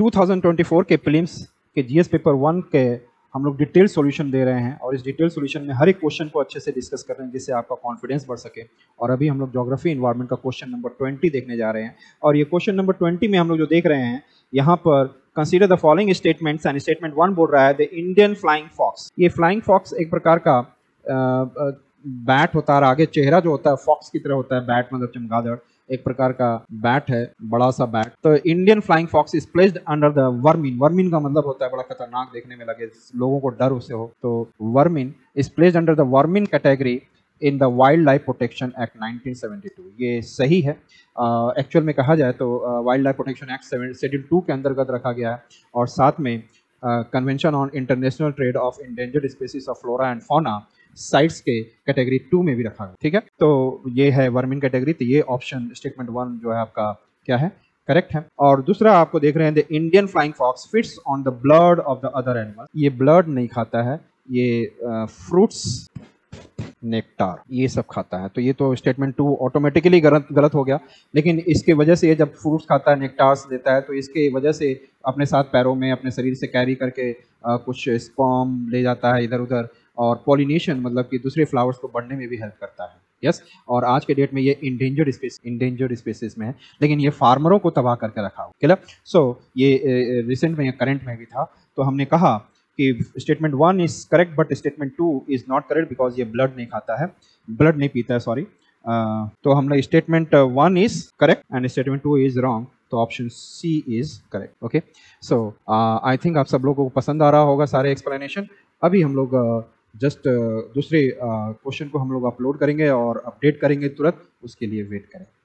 2024 के प्रीलिम्स के GS paper 1 के हम लोग डिटेल सॉल्यूशन दे रहे हैं और इस डिटेल सॉल्यूशन में हर एक क्वेश्चन को अच्छे से डिस्कस कर रहे हैं जिससे आपका कॉन्फिडेंस बढ़ सके। और अभी हम लोग ज्योग्राफी एनवायरनमेंट का क्वेश्चन नंबर 20 देखने जा रहे हैं और ये क्वेश्चन नंबर 20 में हम लोग जो देख रहे हैं यहाँ पर consider the following statements and statement 1 बोल रहा है द इंडियन फ्लाइंग फॉक्स। ये फ्लाइंग फॉक्स एक प्रकार का बैट होता है और आगे चेहरा जो होता है फॉक्स की तरह होता है, बैट मतलब चमगादड़, एक प्रकार का बैट है, बड़ा सा बैट। तो Indian flying fox is placed under the vermin, vermin का मतलब होता है बड़ा खतरनाक देखने में लगे, लोगों को डर उससे हो, तो vermin is placed under the vermin category in the wild life protection act 1972। ये सही है, एक्चुअल में कहा जाए तो wild life protection act schedule 2 के अंतर्गत रखा गया है और साथ में convention on international trade of endangered species of flora and fauna CITES के कैटेगरी 2 में भी रखा है। ठीक है, तो ये है वर्मिन कैटेगरी, तो ये ऑप्शन स्टेटमेंट 1 जो है आपका क्या है, करेक्ट है। और दूसरा आपको देख रहे हैं the Indian flying fox feeds on the blood of the other animal. ये ब्लड नहीं खाता है, ये फ्रूट्स, नेक्टार, ये सब खाता है। तो ये तो स्टेटमेंट 2 ऑटोमेटिकली गलत हो गया, लेकिन इसके वजह से ये जब फ्रूट्स खाता है, नेक्टार्स देता है, तो इसके वजह से अपने साथ पैरों में अपने शरीर से कैरी करके कुछ स्पर्म ले जाता है इधर उधर और पॉलिनेशन मतलब कि दूसरे फ्लावर्स को बढ़ने में भी हेल्प करता है। यस, और आज के डेट में ये इंडेंजर्ड स्पीसीज में है, लेकिन ये फार्मरों को तबाह करके रखा हुआ है। सो ये रिसेंट में करंट में भी था, तो हमने कहा कि statement 1 is correct but statement 2 is not correct because ये ब्लड नहीं खाता है, ब्लड नहीं पीता है, सॉरी। तो हमने statement 1 is correct and statement 2 is wrong, तो option C is correct. Okay, so I think आप सब लोगों को पसंद आ रहा होगा सारे एक्सप्लेनेशन। अभी हम लोग जस्ट दूसरे क्वेश्चन को हम लोग अपलोड करेंगे और अपडेट करेंगे तुरंत, उसके लिए वेट करें।